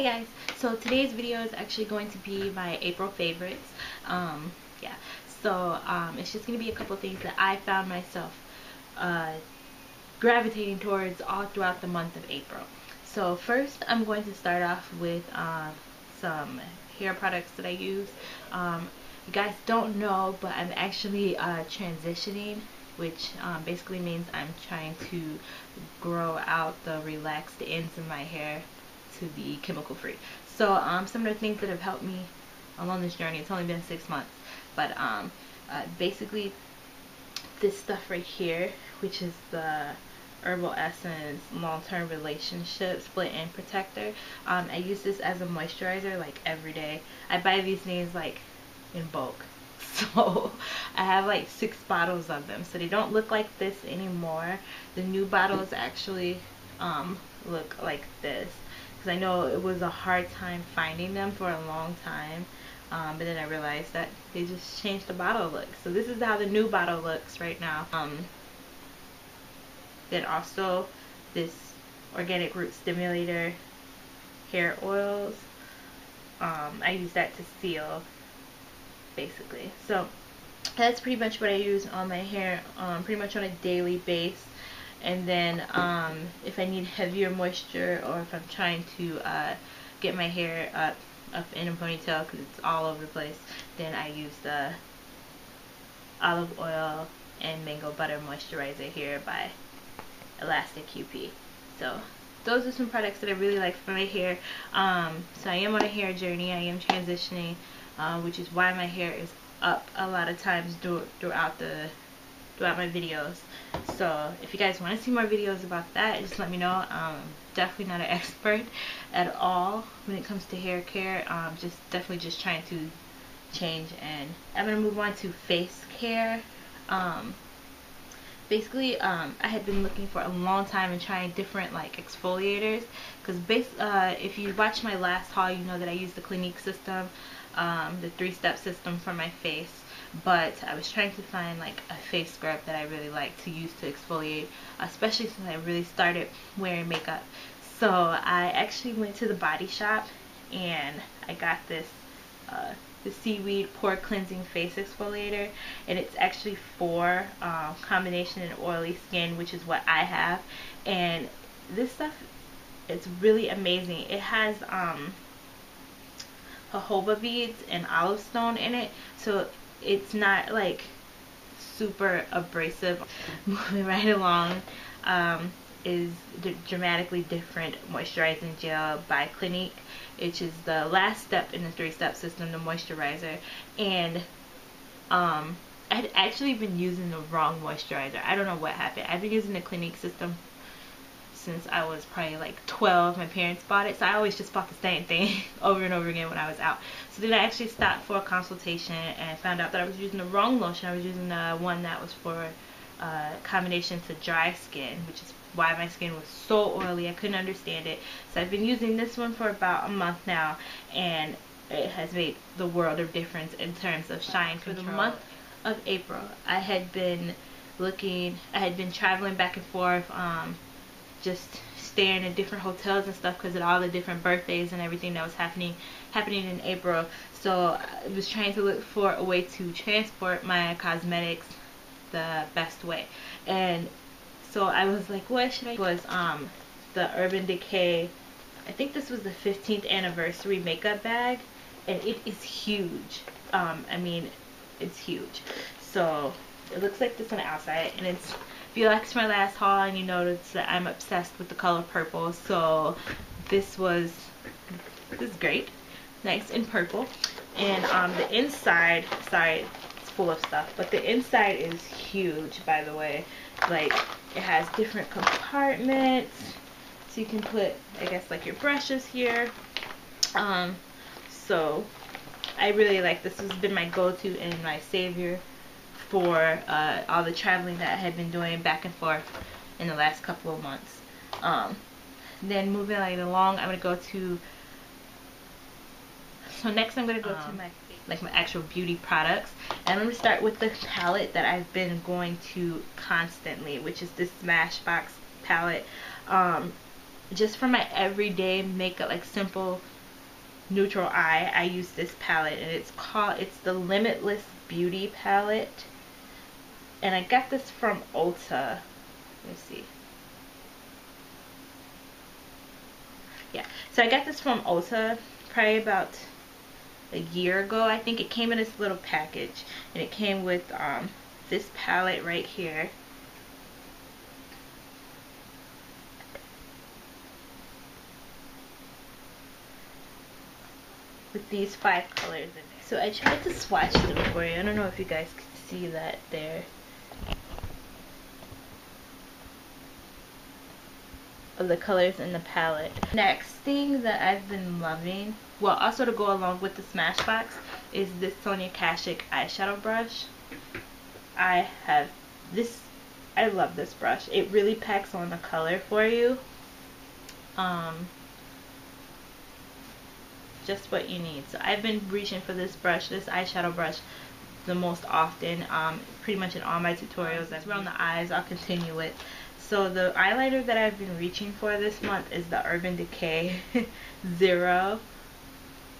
Hi guys, so today's video is actually going to be my April favorites. It's just gonna be a couple things that I found myself gravitating towards all throughout the month of April. So first I'm going to start off with some hair products that I use. You guys don't know, but I'm actually transitioning, which basically means I'm trying to grow out the relaxed ends of my hair to be chemical free. So some of the things that have helped me along this journey, it's only been 6 months, but basically this stuff right here, which is the Herbal Essence long-term relationship split end protector. I use this as a moisturizer like every day. I buy these things like in bulk, so I have like 6 bottles of them, so they don't look like this anymore. The new bottles actually look like this, because I know it was a hard time finding them for a long time, but then I realized that they just changed the bottle look. So this is how the new bottle looks right now. Then also this Organic Root Stimulator hair oils, I use that to seal basically. So that's pretty much what I use on my hair, pretty much on a daily basis. And then if I need heavier moisture, or if I'm trying to get my hair up in a ponytail because it's all over the place, then I use the olive oil and mango butter moisturizer here by Elasta QP. So those are some products that I really like for my hair. So I am on a hair journey. I am transitioning, which is why my hair is up a lot of times throughout my videos. So if you guys want to see more videos about that, just let me know. I'm definitely not an expert at all when it comes to hair care. Just trying to change, and I'm gonna move on to face care. I had been looking for a long time and trying different like exfoliators, because if you watch my last haul, you know that I use the Clinique system, the 3-step system for my face. But I was trying to find like a face scrub that I really like to use to exfoliate, especially since I really started wearing makeup. So I actually went to The Body Shop and I got this the seaweed pore cleansing face exfoliator, and it's actually for combination and oily skin, which is what I have. And this stuff, it's really amazing. It has jojoba beads and olive stone in it, so it's not like super abrasive. Moving right along is the Dramatically Different moisturizing gel by Clinique, which is the last step in the 3-step system, the moisturizer. And I had actually been using the wrong moisturizer. I don't know what happened. I've been using the Clinique system since I was probably like 12. My parents bought it, so I always just bought the same thing over and over again when I was out. So then I actually stopped for a consultation and found out that I was using the wrong lotion. I was using the one that was for combination to dry skin, which is why my skin was so oily. I couldn't understand it. So I've been using this one for about a month now, and it has made the world of difference in terms of shine control. For the month of April, I had been traveling back and forth, just staying in different hotels and stuff because of all the different birthdays and everything that was happening in April. So I was trying to look for a way to transport my cosmetics the best way. And so I was like, what should I do? It was the Urban Decay, I think this was the 15th anniversary makeup bag, and it is huge. I mean, it's huge. So it looks like this on the outside, and it's, if you watched my last haul and you noticed that I'm obsessed with the color purple, so this is great, nice and purple. And the inside, sorry, it's full of stuff, but the inside is huge, by the way. Like, it has different compartments, so you can put, I guess, like your brushes here. So I really like this. Has been my go-to and my savior for all the traveling that I had been doing back and forth in the last couple of months. Then moving right along, next I'm gonna go to my actual beauty products, and I'm gonna start with the palette that I've been going to constantly, which is this Smashbox palette. just for my everyday makeup, like simple neutral eye, I use this palette, and it's the Limitless Beauty Palette, and I got this from Ulta. Let me see. Yeah, so I got this from Ulta probably about a year ago. I think it came in this little package, and it came with this palette right here. With these 5 colors in there. So I tried to swatch them for you. I don't know if you guys can see that there. Of the colors in the palette. Next thing that I've been loving, well, also to go along with the Smashbox, is this Sonia Kashuk eyeshadow brush. I love this brush. It really packs on the color for you. Just what you need. So I've been reaching for this brush, this eyeshadow brush, the most often, pretty much in all my tutorials. That's around the eyes, I'll continue with. So the eyeliner that I've been reaching for this month is the Urban Decay Zero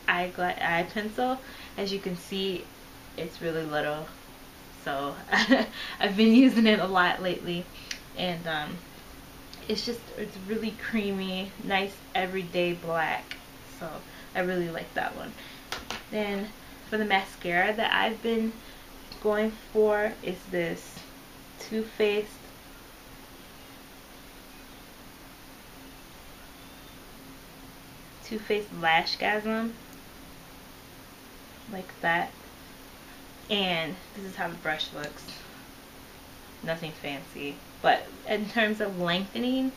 Eye Pencil. As you can see, it's really little, so I've been using it a lot lately, and it's really creamy, nice everyday black, so I really like that one. Then for the mascara that I've been going for is this Too Faced Lashgasm, like that, and this is how the brush looks. Nothing fancy, but in terms of lengthening,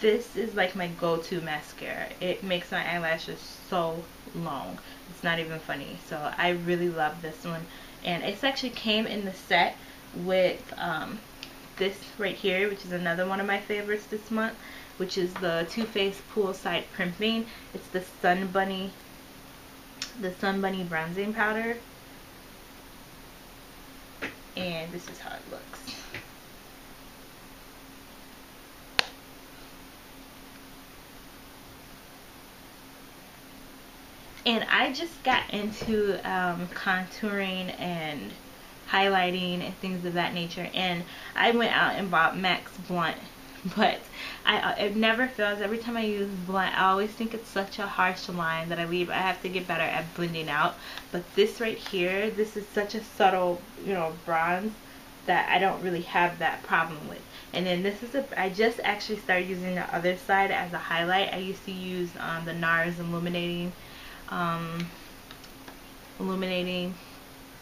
this is like my go-to mascara. It makes my eyelashes so long, it's not even funny. So I really love this one, and it's actually came in the set with this right here, which is another one of my favorites this month, which is the Too Faced Pool Side Primping. It's the Sun Bunny, bronzing powder, and this is how it looks. And I just got into contouring and highlighting and things of that nature, and I went out and bought MAC's Blunt. But it never fails. Every time I use Blunt, I always think it's such a harsh line that I leave. I have to get better at blending out. But this right here, this is such a subtle, you know, bronze that I don't really have that problem with. And then this is I just actually started using the other side as a highlight. I used to use the NARS illuminating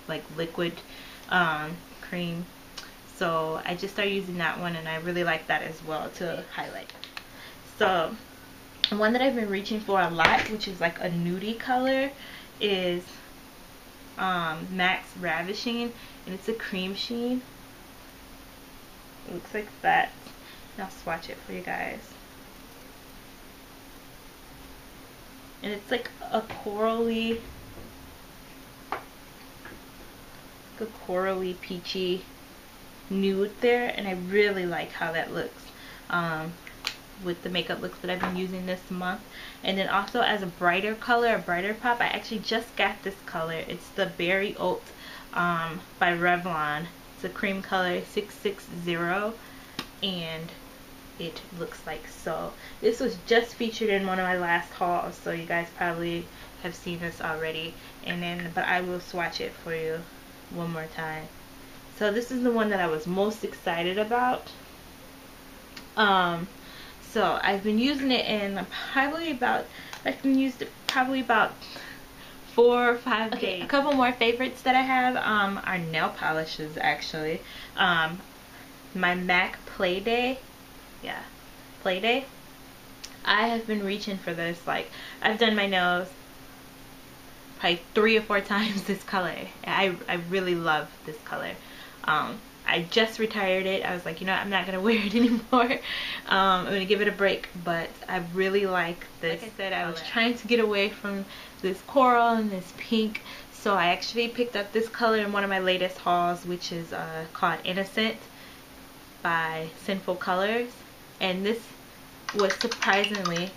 like liquid cream. So I just started using that one, and I really like that as well to highlight. So one that I've been reaching for a lot, which is like a nudie color, is MAC's Ravishing, and it's a cream sheen. It looks like that. And I'll swatch it for you guys. And it's like a corally, peachy nude there, and I really like how that looks with the makeup looks that I've been using this month. And then also as a brighter color, a brighter pop, I actually just got this color. It's the Berry Oat by Revlon. It's a cream color 660, and it looks like so. This was just featured in one of my last hauls, so you guys probably have seen this already. And then, but I will swatch it for you one more time. So this is the one that I was most excited about. So I've been using it in probably about, I've used it probably about 4 or 5 days. Okay, a couple more favorites that I have are nail polishes actually. My MAC Playday, I have been reaching for this. Like, I've done my nails probably 3 or 4 times this color. I really love this color. I just retired it. I was like, you know, I'm not gonna wear it anymore. I'm gonna give it a break, but I really like this. Like I said, I was trying to get away from this coral and this pink, so I actually picked up this color in one of my latest hauls, which is called Innocent by Sinful Colors. And this was surprisingly,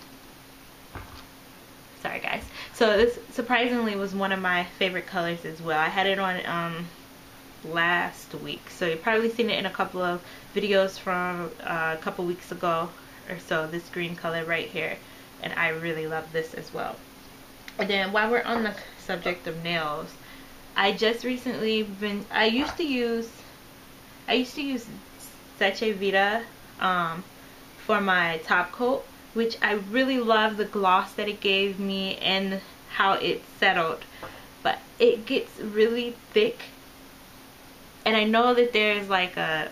sorry guys, so this surprisingly was one of my favorite colors as well. I had it on last week, so you've probably seen it in a couple of videos from a couple weeks ago or so, this green color right here, and I really love this as well. And then while we're on the subject of nails, I just recently been, I used to use Seche Vite for my top coat, which I really love the gloss that it gave me and how it settled, but it gets really thick, and I know that there's like a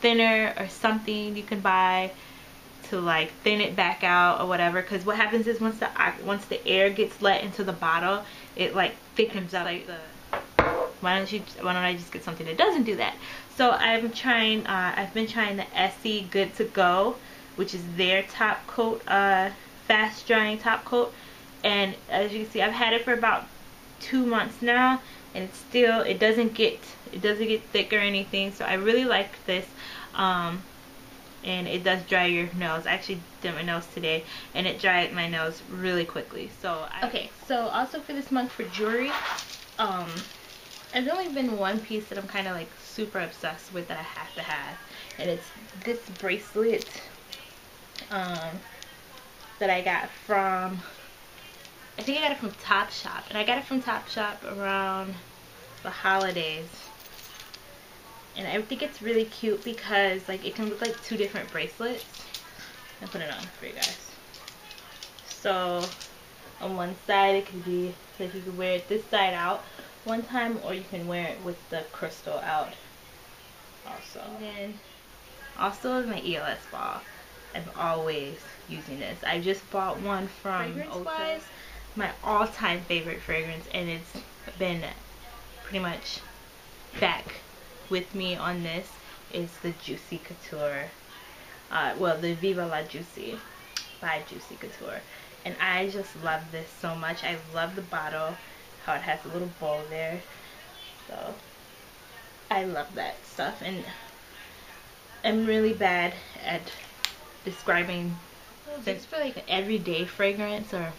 thinner or something you can buy to like thin it back out or whatever, because what happens is once the air gets let into the bottle, it like thickens out. Like, why don't I just get something that doesn't do that? So I'm trying, I've been trying the Essie Good to Go, which is their top coat, fast drying top coat, and as you can see, I've had it for about 2 months now, and it's still, it doesn't get thick or anything, so I really like this. And it does dry your nails. I actually did my nails today, and it dried my nails really quickly. So okay, so also for this month for jewelry, there's only been one piece that I'm kind of like super obsessed with that I have to have, and it's this bracelet that I got from, I think I got it from Topshop, and I got it from Topshop around the holidays. And I think it's really cute because like it can look like two different bracelets. I'll put it on for you guys. So on one side it can be like you can wear it this side out one time, or you can wear it with the crystal out also. And then also my EOS ball. I'm always using this. I just bought one from Ulta. My all-time favorite fragrance, and it's been pretty much back with me on this, is the Juicy Couture, the Viva La Juicy by Juicy Couture, and I just love this so much. I love the bottle, how it has a little bowl there, so I love that stuff. And I'm really bad at describing this for like an everyday fragrance, or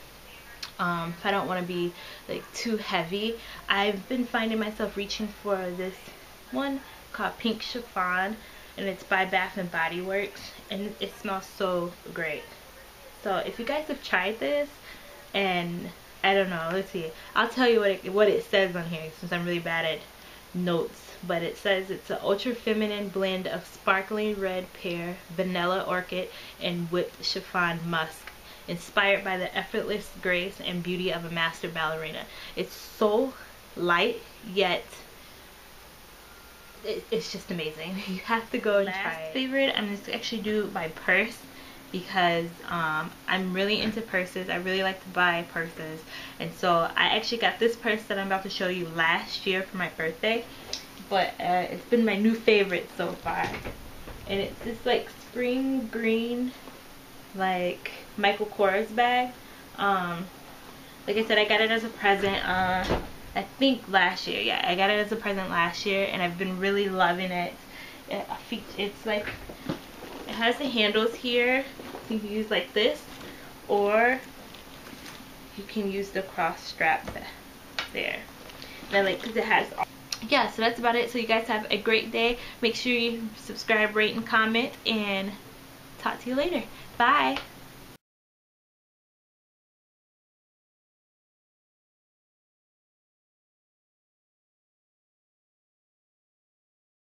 if I don't want to be like too heavy. I've been finding myself reaching for this one called Pink Chiffon, and it's by Bath and Body Works, and it smells so great. So if you guys have tried this, and I don't know, let's see, I'll tell you what it says on here, since I'm really bad at notes, but it says it's an ultra feminine blend of sparkling red pear, vanilla orchid, and whipped chiffon musk, inspired by the effortless grace and beauty of a master ballerina. It's so light, yet it's just amazing. You have to go and try it. Favorite, I'm going to actually do by purse, because I'm really into purses. I really like to buy purses, and so I actually got this purse that I'm about to show you last year for my birthday, but it's been my new favorite so far, and it's this like spring green like Michael Kors bag. Like I said, I got it as a present I think last year. Yeah, I got it as a present last year, and I've been really loving it. It's like, it has the handles here, so you can use like this, or you can use the cross strap there. And I like, because it has all. Yeah, so that's about it. So you guys have a great day. Make sure you subscribe, rate, and comment, and talk to you later. Bye.